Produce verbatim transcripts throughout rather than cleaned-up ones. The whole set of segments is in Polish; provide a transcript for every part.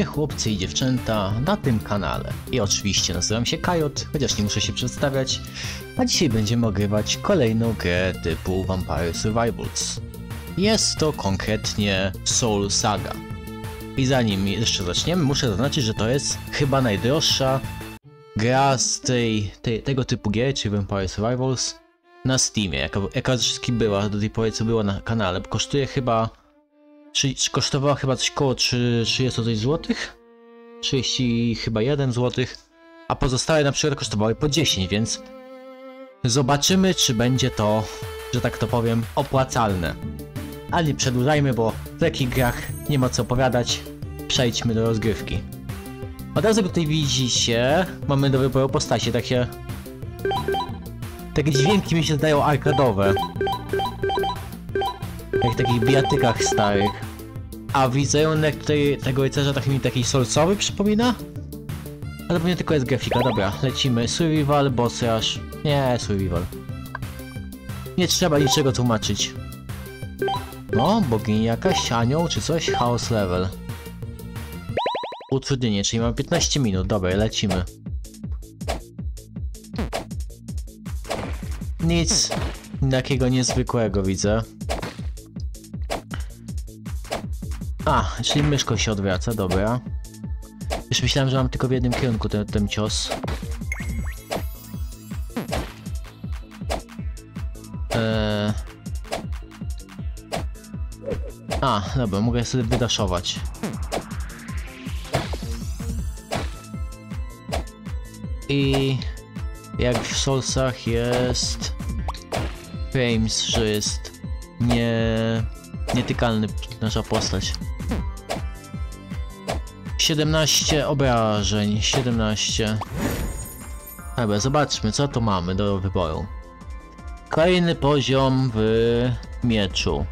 Witajcie chłopcy i dziewczęta na tym kanale. I oczywiście nazywam się Kajot, chociaż nie muszę się przedstawiać, a dzisiaj będziemy ogrywać kolejną grę typu Vampire Survivors. Jest to konkretnie Sole Saga. I zanim jeszcze zaczniemy, muszę zaznaczyć, że to jest chyba najdroższa gra z tej, tej, tego typu gier, czyli Vampire Survivors, na Steamie, jaka, jaka wszystkim była do tej pory, co była na kanale, bo kosztuje chyba... Czy, czy kosztowała chyba coś koło trzydzieści złotych? trzydzieści chyba jeden złoty, a pozostałe na przykład kosztowały po dziesięć, więc zobaczymy, czy będzie to, że tak to powiem, opłacalne. Ale nie przedłużajmy, bo w takich grach nie ma co opowiadać. Przejdźmy do rozgrywki. Od razu, jak tutaj widzicie, mamy do wyboru postacie, takie... Takie dźwięki mi się zdają arkadowe. Jak w takich bijatykach starych. A wizerunek tutaj tego rycerza tak mi taki solcowy przypomina? Ale pewnie tylko jest grafika, dobra, lecimy. Survival, boss rush. Nie, survival. Nie trzeba niczego tłumaczyć. No, bogini jakaś, anioł czy coś, chaos level. Utrudnienie, czyli mamy piętnaście minut, dobra, lecimy. Nic takiego niezwykłego widzę. A, czyli myszką się odwraca, dobra. Już myślałem, że mam tylko w jednym kierunku ten, ten cios. Eee... A, dobra, mogę sobie wydaszować. I... Jak w Soulsach jest... Frames, że jest... Nie... Nietykalny nasza postać. siedemnaście obrażeń, siedemnaście. Dobra, zobaczmy, co tu mamy do wyboru. Kolejny poziom w mieczu.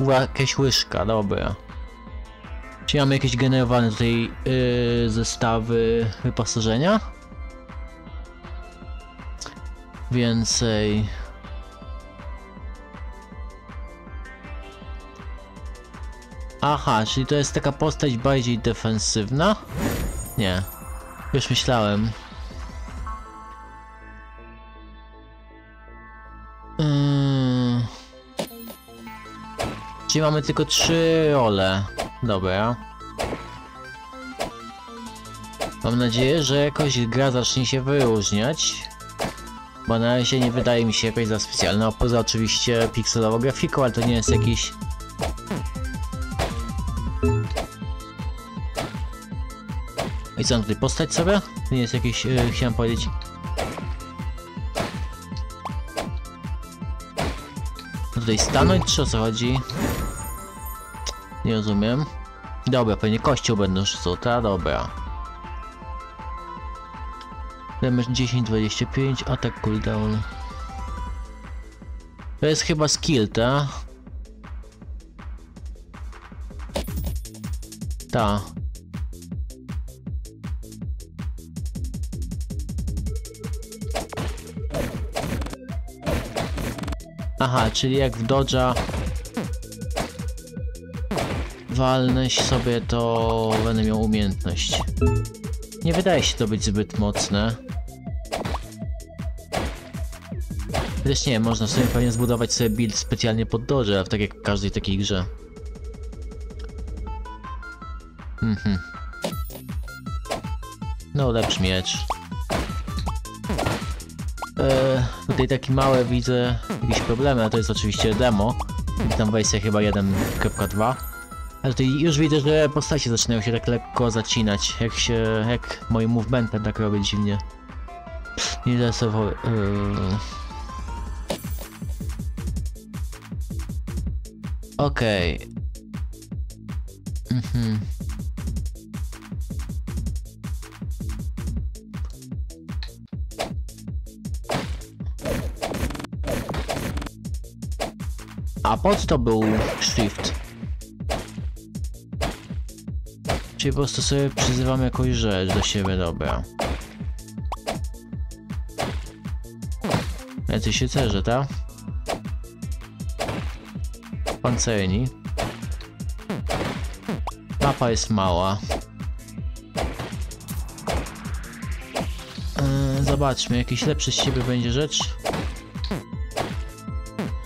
Ła, jakaś łyżka, dobra. Czy mamy jakieś generowane tutaj yy, zestawy wyposażenia? Więcej... Aha, czyli to jest taka postać bardziej defensywna? Nie. Już myślałem. Hmm. Czyli mamy tylko trzy role. Dobra. Mam nadzieję, że jakoś gra zacznie się wyróżniać. Bo na razie nie wydaje mi się jakoś za specjalna. Poza oczywiście pikselową grafiką, ale to nie jest jakiś... I co mam tutaj postać sobie? To nie jest jakiś, yy, chciałem powiedzieć. No tutaj stanąć, czy o co chodzi? Nie rozumiem. Dobra, pewnie kościół będą rzucą, ta dobra. Damage dziesięć, dwadzieścia pięć, atak cooldown. To jest chyba skill, ta? Ta. Aha, czyli jak w dodża walnę sobie, to będę miał umiejętność. Nie wydaje się to być zbyt mocne. Chociaż nie, można sobie pewnie zbudować sobie build specjalnie pod dodża, tak jak w każdej takiej grze. Mhm. No, lepszy miecz. Eee, tutaj takie małe widzę jakieś problemy, ale to jest oczywiście demo. Tam wersja chyba jeden kropka dwa. Ale tutaj już widzę, że postacie zaczynają się tak lekko zacinać, jak się, jak moim movementem tak robię dziwnie. Nie zasowo... Eee. Okej. Okay. Mhm. A pod to był shift. Czyli po prostu sobie przyzywam jakąś rzecz do siebie, dobra. Jacyś rycerze, ta? Pancerni. Mapa jest mała. Zobaczmy, jakiś lepszy z siebie będzie rzecz.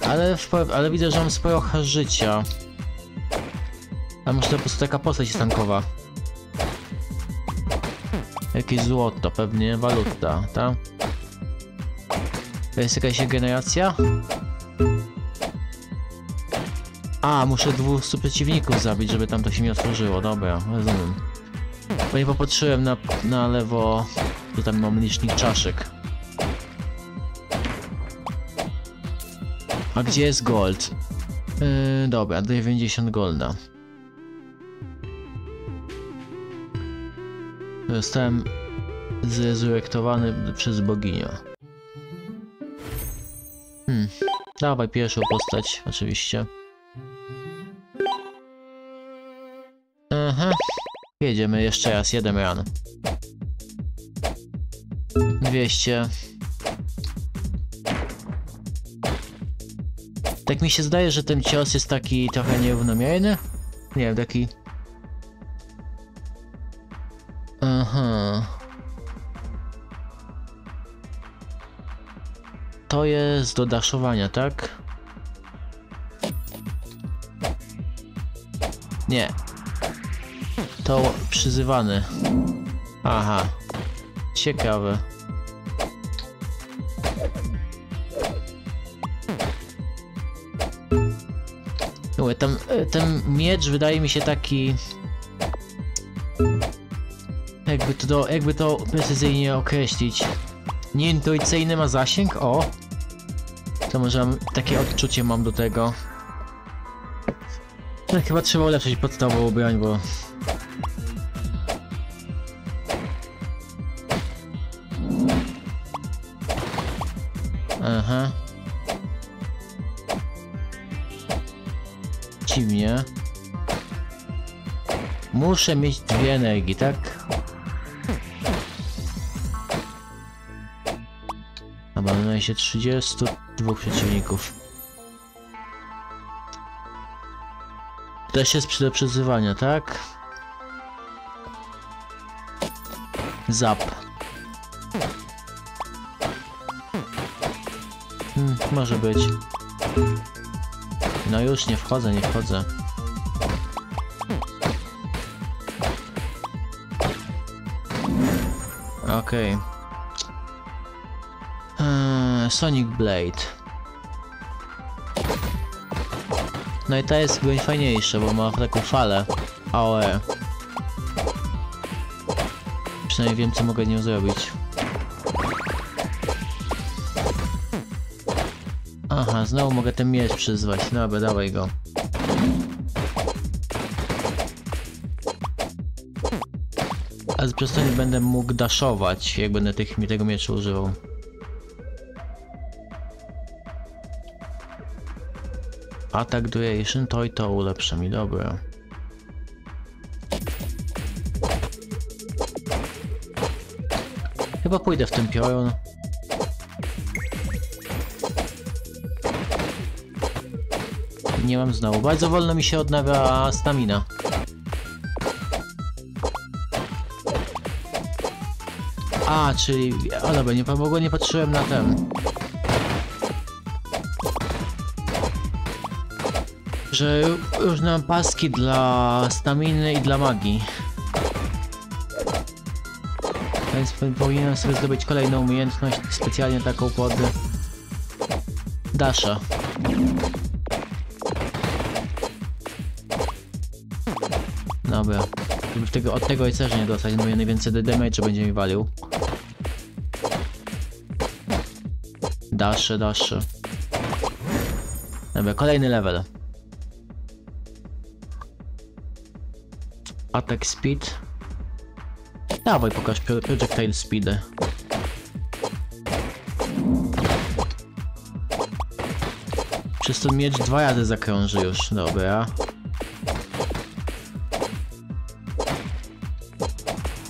Ale, ale widzę, że mam sporo życia. A może to po prostu taka postać jest tankowa. Jakieś złoto, pewnie waluta, tak? To jest jakaś generacja? A, muszę dwustu przeciwników zabić, żeby tam to się mi otworzyło. Dobra, rozumiem. Bo nie popatrzyłem na, na lewo, tu tam mam licznik czaszek. A gdzie jest gold? Yy, dobra, dziewięćdziesiąt golda. Zostałem zrezurektowany przez boginię. Hmm, dawaj pierwszą postać, oczywiście. Aha, jedziemy jeszcze raz, jeden ran. dwieście. Tak mi się zdaje, że ten cios jest taki trochę nierównomierny. Nie wiem, taki... Aha. To jest do daszowania, tak? Nie. To przyzywany. Aha. Ciekawe. Uwe, tam, ten miecz wydaje mi się taki... Jakby to, jakby to precyzyjnie określić. Nieintuicyjny ma zasięg? O! To może takie odczucie mam do tego. No, chyba trzeba ulepszyć podstawową broń, bo... Aha. Dziwnie. Muszę mieć dwie energii, tak? Się trzydziestu dwóch przeciwników. Też jest do przyzywania, tak? Zap. Hmm, może być. No już nie wchodzę, nie wchodzę. Okej. Okay. Sonic Blade. No i ta jest broń fajniejsza, bo ma taką falę A O E. Przynajmniej wiem, co mogę nią zrobić. Aha, znowu mogę ten miecz przyzwać. Dobra, dawaj go. A z przestani będę mógł daszować, jak będę tych, tego mieczu używał. Attack duration, to i to ulepsza mi, dobra. Chyba pójdę w ten piorun. Nie mam znowu. Bardzo wolno mi się odnawia stamina. A, czyli... O dobra, nie, w ogóle nie patrzyłem na ten. Że różne paski dla staminy i dla magii. Więc powinienem sobie zdobyć kolejną umiejętność, specjalnie taką pod... dasha. Dobra. Żeby tego, od tego rycerza nie dostać, bo najwięcej damage będzie mi walił. Dasze, dasze. Dobra, kolejny level. Attack speed. Dawaj, pokaż projectile speed. Przez to miecz dwa razy zakrąży już, dobra.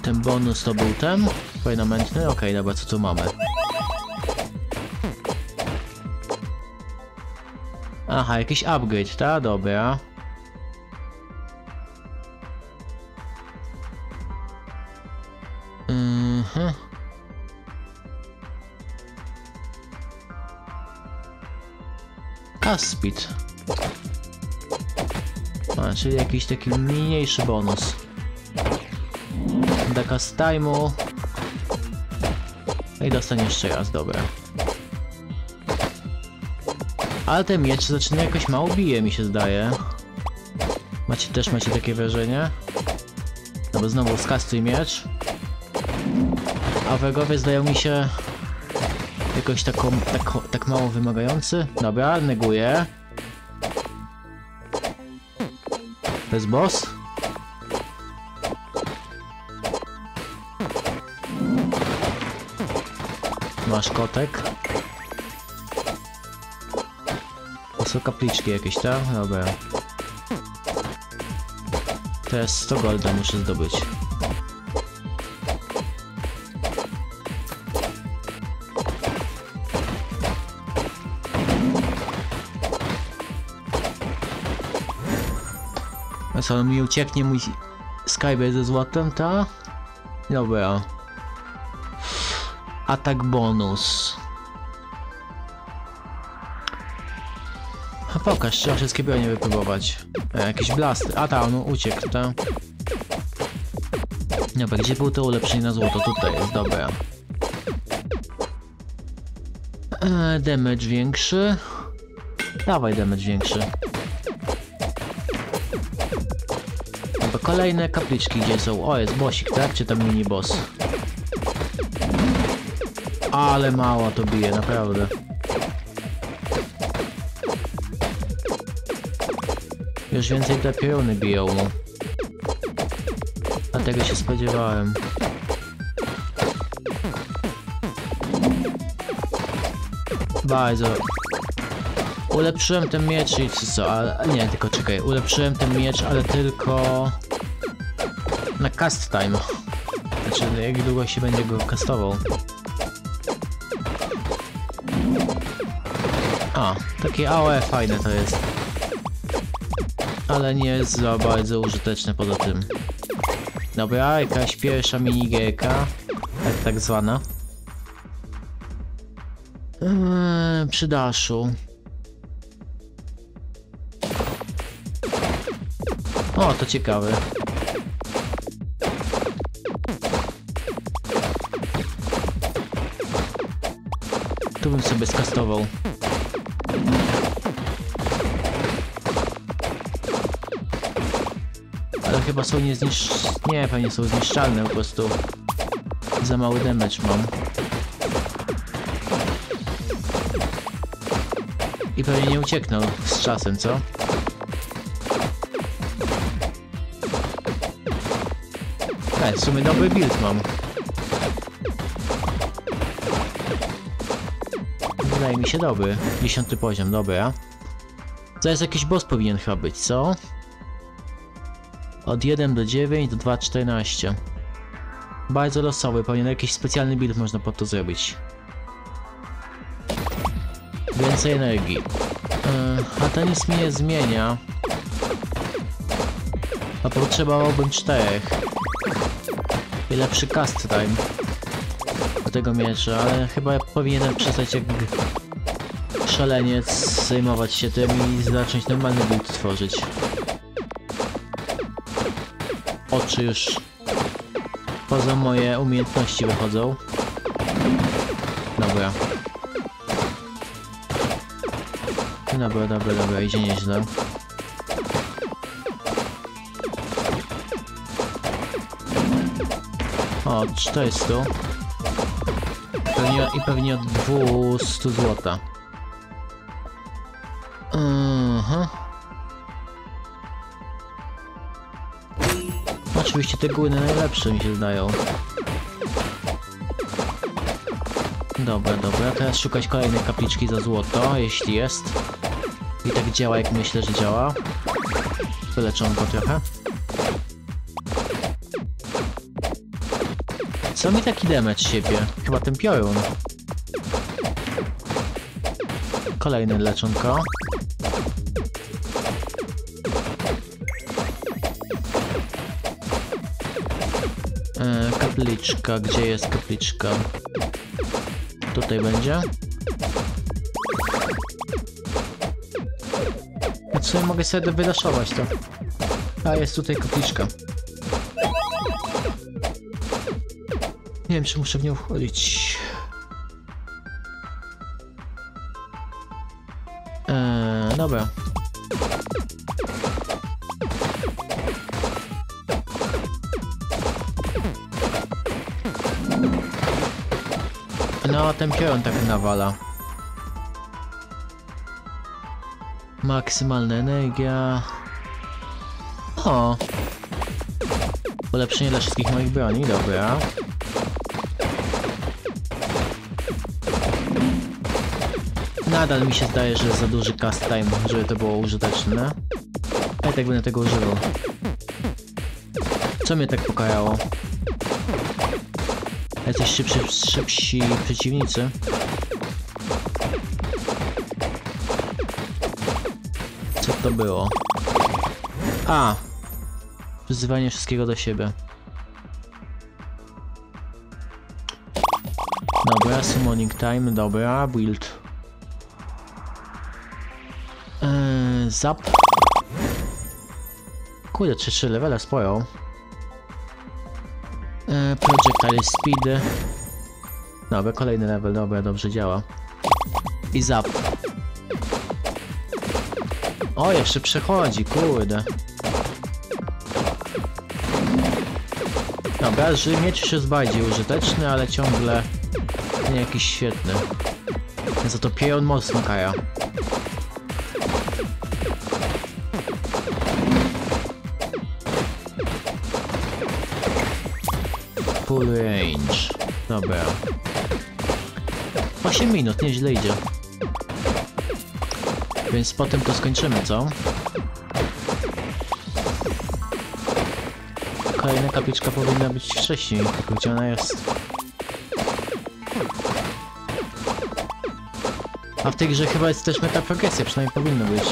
Ten bonus to był ten? Fajnamentny? Okej, okay, dobra, co tu mamy? Aha, jakiś upgrade, ta? Dobra. Has Speed. A, czyli jakiś taki mniejszy bonus. Decast Time'u. I dostanę jeszcze raz, dobra. Ale ten miecz zaczyna jakoś mało bije, mi się zdaje. Macie też macie takie wrażenie? No bo znowu skastuj miecz. A wrogowie zdają mi się jakoś tak, tak, tak mało wymagający. Dobra, neguję. To jest boss? Masz kotek. To są kapliczki jakieś, tak? Dobra. Teraz sto golda muszę zdobyć. A co, mi ucieknie mój Skybase ze złotem, ta? Dobra. Atak bonus. A pokaż, trzeba wszystkie bronie wypróbować. E, jakiś blast. A tam, no uciekł, ta. Dobra, gdzie było to ulepszenie na złoto? Tutaj jest, dobra. E, damage większy. Dawaj damage większy. Dobra, kolejne kapliczki gdzie są. O, jest bossik, tak? Czy tam mini boss? Ale mało to bije, naprawdę. Już więcej te pioruny biją mu. A tego się spodziewałem. Bardzo. Ulepszyłem ten miecz i co, ale... Nie, tylko czekaj. Ulepszyłem ten miecz, ale tylko... na cast time. Znaczy, jak długo się będzie go castował. A, takie A O E fajne to jest. Ale nie jest za bardzo użyteczne poza tym. Dobra, jakaś pierwsza minigierka. Tak, tak zwana. Eee, przy daszu. O, to ciekawe. Tu bym sobie skastował. Chyba są nieznisz... Nie, pewnie są zniszczalne, po prostu za mały damage mam. I pewnie nie uciekną z czasem, co? E, w sumie dobry build mam. Wydaje mi się dobry. dziesiąty poziom, dobra. Zaraz jakiś boss powinien chyba być, co? Od jeden do dziewięć do dwa czternaście. Bardzo losowy, pewnie na jakiś specjalny build można po to zrobić. Więcej energii. Yy, a ten nic mnie nie zmienia. A potrzebowałbym czterech. I lepszy cast time. Do tego miecza, ale chyba powinienem przestać jak szaleniec zajmować się tym i zacząć normalny build tworzyć. Oczy już poza moje umiejętności wychodzą. Dobra. Dobra, dobra, dobra, idzie nieźle. O, czterysta. Pewnie, i pewnie od dwieście złota. Mhm. Oczywiście te góry najlepsze mi się zdają. Dobra, dobra, teraz szukać kolejnej kapliczki za złoto, jeśli jest. I tak działa, jak myślę, że działa. Wyleczą go trochę. Co mi taki damage siebie? Chyba ten piorun. Kolejne leczonko. Kapliczka, gdzie jest kapliczka? Tutaj będzie? sumie mogę sobie wyraszować to. A jest tutaj kapliczka. Nie wiem, czy muszę w nią wchodzić. Eee, dobra. No, ten piorun tak nawala. Maksymalna energia. O! Ulepszenie dla wszystkich moich broni, dobra. Nadal mi się zdaje, że jest za duży cast time, żeby to było użyteczne. A ja tak będę tego używał. Co mnie tak pokajało? Jacyś szybsi, szybsi przeciwnicy. Co to było? A! Wzywanie wszystkiego do siebie. Dobra, summoning time, dobra, build. Eee, zap. Kurde, trzy levele sporo. Eee, projectile speed. Dobra, kolejny level, dobra, dobrze działa. I zap. O, jeszcze przechodzi, kurde. Dobra, że miecz już jest bardziej użyteczny, ale ciągle nie jakiś świetny. Za to pieron mocno kaja. Full range. Dobra. osiem minut, nieźle idzie. Więc potem to skończymy, co? Kolejna kapliczka powinna być wcześniej, tylko gdzie ona jest? A w tej grze chyba jest też metaprogresja, przynajmniej powinno być.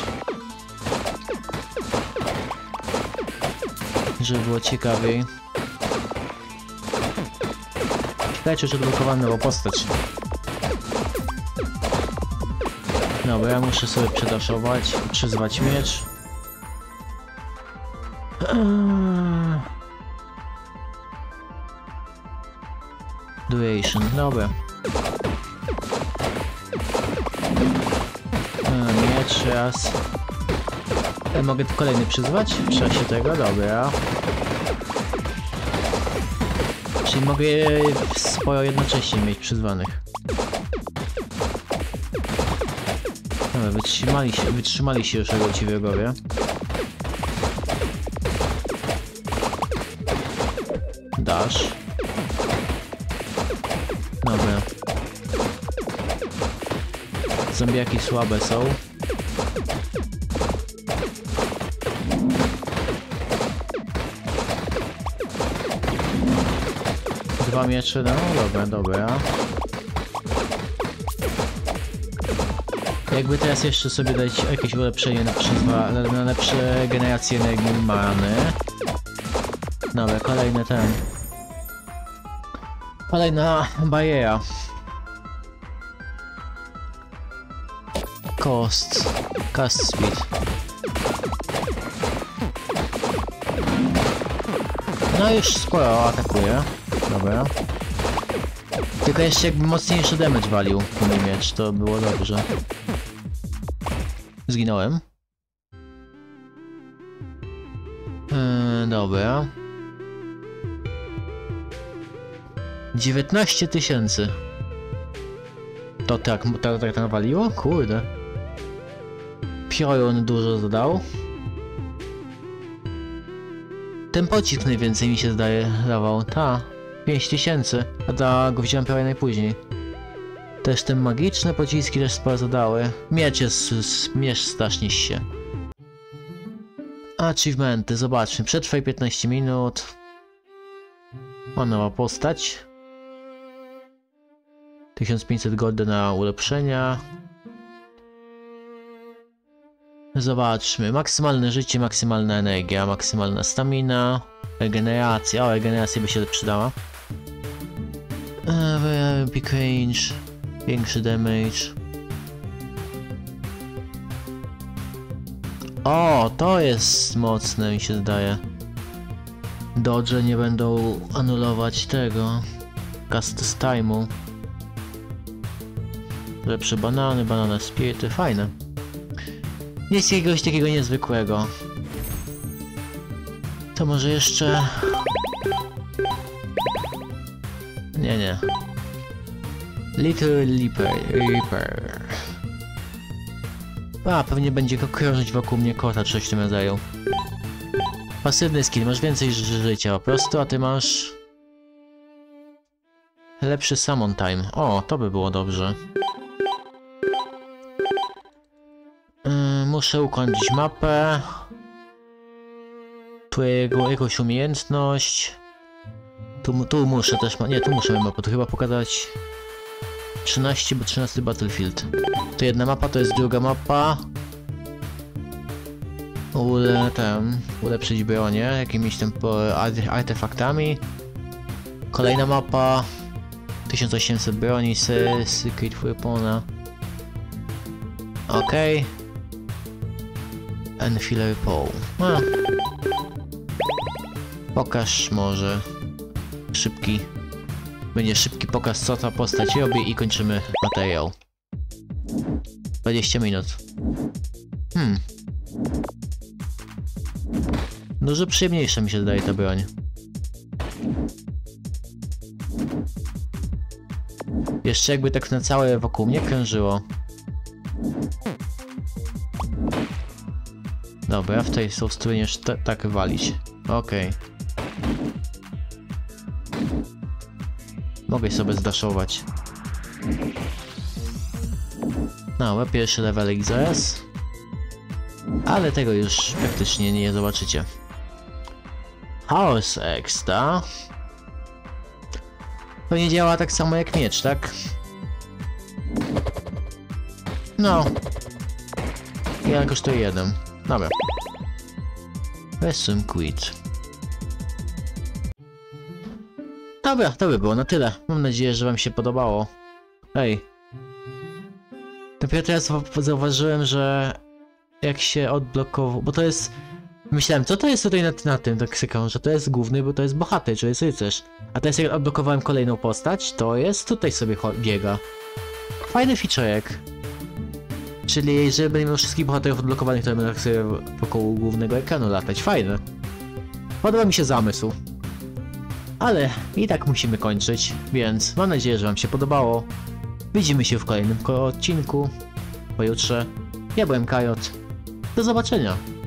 Żeby było ciekawiej. Dajcie już odblokowaną nową postać. Dobra, ja muszę sobie przedaszować, przyzwać miecz. Duration, dobra. Miecz, raz. Ja mogę kolejny przyzwać? W czasie tego, dobra. Czyli mogę sporo jednocześnie mieć przyzwanych. Dobra, wytrzymali się, wytrzymali się już jego ci wrogowie. Dasz. Dobra. Zombiaki słabe są. Dwa miecze, no dobra, dobra. Jakby teraz jeszcze sobie dać jakieś ulepszenie na, przyzwa, na lepsze generacje energii mamy. Dobra, kolejny ten. Kolejna bariera. Cost. Cast speed. No już sporo atakuje. Dobra. Tylko jeszcze jakby mocniejszy damage walił mój miecz, to było dobrze. Zginąłem. Yy, dobra. dziewiętnaście tysięcy. To tak, to tak nawaliło? Kurde. Piorun dużo zadał. Ten pocisk najwięcej mi się zdaje dawał. Ta. pięć tysięcy, a da go wziąłem prawie najpóźniej. Też te magiczne pociski też sporo zadały. Miecz jest, miecz strasznie się. Achievementy, zobaczmy, przetrwaj piętnaście minut. O, nowa postać. tysiąc pięćset golda na ulepszenia. Zobaczmy, maksymalne życie, maksymalna energia, maksymalna stamina. Regeneracja, o, regeneracja by się przydała. Eee, big range, większy damage. O, to jest mocne, mi się zdaje. Dodge nie będą anulować tego. Cast z time'u. Lepsze banany, banane spirity, fajne. Nic jakiegoś takiego niezwykłego. To może jeszcze... Nie, nie. Little Reaper. A, pewnie będzie krążyć wokół mnie kota, czy coś w tym rodzaju. Pasywny skill, masz więcej życia po prostu, a ty masz... Lepszy summon time. O, to by było dobrze. Yy, muszę ukończyć mapę. Tu jego, jakąś umiejętność. Tu, tu muszę też... Nie, tu muszę mapę, tu chyba pokazać... trzynaście, bo trzynasty Battlefield. To jedna mapa, to jest druga mapa. Ule, ten, ulepszyć bronię jakimiś tam artefaktami. Kolejna mapa. tysiąc osiemset broni, Secret Weapona. Okej. Okay. Enfiler Pole. A. Pokaż może. Szybki. Będzie szybki pokaz, co ta postać robi i kończymy materiał. dwadzieścia minut. Hmm. Dużo przyjemniejsza mi się zdaje ta broń. Jeszcze jakby tak na całe wokół mnie krążyło. Dobra, w tej są w stronie już tak walić. Okej. Okay. Mogę sobie zdaszować. No, pierwszy levelik zaraz. Ale tego już praktycznie nie zobaczycie. Chaos Extra. To nie działa tak samo jak miecz, tak? No. Ja kosztuje jeden. Dobra. Resume quit. Dobra, to by było na tyle. Mam nadzieję, że wam się podobało. Ej. Dopiero teraz zauważyłem, że... Jak się odblokował... Bo to jest... Myślałem, co to jest tutaj na, na tym, tak sykam, że to jest główny, bo to jest bohater, czy jest rycerz. A teraz jak odblokowałem kolejną postać, to jest tutaj sobie biega. Fajny featurek. Czyli jeżeli będę miał wszystkich bohaterów odblokowanych, to będę tak sobie wokół głównego ekranu latać. Fajne. Podoba mi się zamysł. Ale i tak musimy kończyć, więc mam nadzieję, że wam się podobało. Widzimy się w kolejnym odcinku pojutrze. Ja byłem Kajot. Do zobaczenia.